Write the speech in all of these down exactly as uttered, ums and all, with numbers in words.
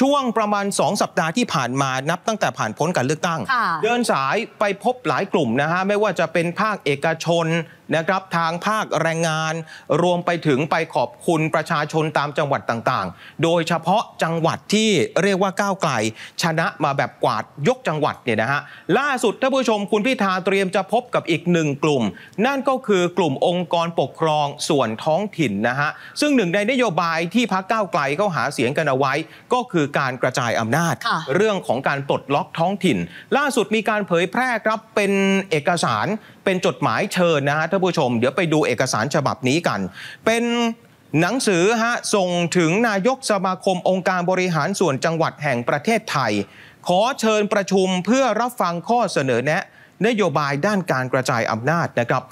ช่วงประมาณสองสัปดาห์ที่ผ่านมานับตั้งแต่ผ่านพ้นการเลือกตั้งเดินสายไปพบหลายกลุ่มนะฮะไม่ว่าจะเป็นภาคเอกชนนะครับทางภาคแรงงานรวมไปถึงไปขอบคุณประชาชนตามจังหวัดต่างๆโดยเฉพาะจังหวัดที่เรียกว่าก้าวไกลชนะมาแบบกวาดยกจังหวัดเนี่ยนะฮะล่าสุดท่านผู้ชมคุณพิธาเตรียมจะพบกับอีกหนึ่งกลุ่มนั่นก็คือกลุ่มองค์กรปกครองส่วนท้องถิ่นนะฮะซึ่งหนึ่งในนโยบายที่พรรคก้าวไกลเขาหาเสียงกันเอาไว้ก็คือการกระจายอำนาจเรื่องของการปลดล็อกท้องถิ่นล่าสุดมีการเผยแพร่ครับเป็นเอกสารเป็นจดหมายเชิญนะฮะท่านผู้ชมเดี๋ยวไปดูเอกสารฉบับนี้กันเป็นหนังสือฮะส่งถึงนายกสมาคมองค์การบริหารส่วนจังหวัดแห่งประเทศไทยขอเชิญประชุมเพื่อรับฟังข้อเสนอแนะนโยบายด้านการกระจายอำนาจนะครับ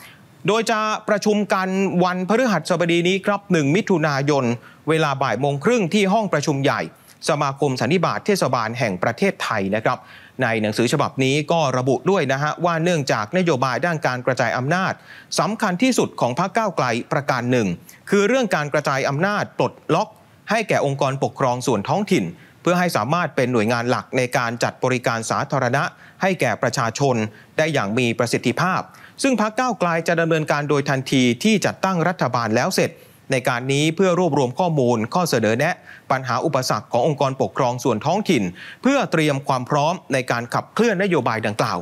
โดยจะประชุมกันวันพฤหัสบดีนี้ครับหนึ่งมิถุนายนเวลาบ่ายโมงครึ่งที่ห้องประชุมใหญ่สมาคมสันนิบาตเทศบาลแห่งประเทศไทยนะครับในหนังสือฉบับนี้ก็ระบุด้วยนะฮะว่าเนื่องจากนโยบายด้านการกระจายอำนาจสำคัญที่สุดของพรรคก้าวไกลประการหนึ่งคือเรื่องการกระจายอำนาจปลดล็อกให้แก่องค์กรปกครองส่วนท้องถิ่นเพื่อให้สามารถเป็นหน่วยงานหลักในการจัดบริการสาธารณะให้แก่ประชาชนได้อย่างมีประสิทธิภาพซึ่งพรรคก้าวไกลจะดำเนินการโดยทันทีที่จัดตั้งรัฐบาลแล้วเสร็จในการนี้เพื่อรวบรวมข้อมูลข้อเสนอแนะปัญหาอุปสรรคขององค์กรปกครองส่วนท้องถิ่นเพื่อเตรียมความพร้อมในการขับเคลื่อนนโยบายดังกล่าว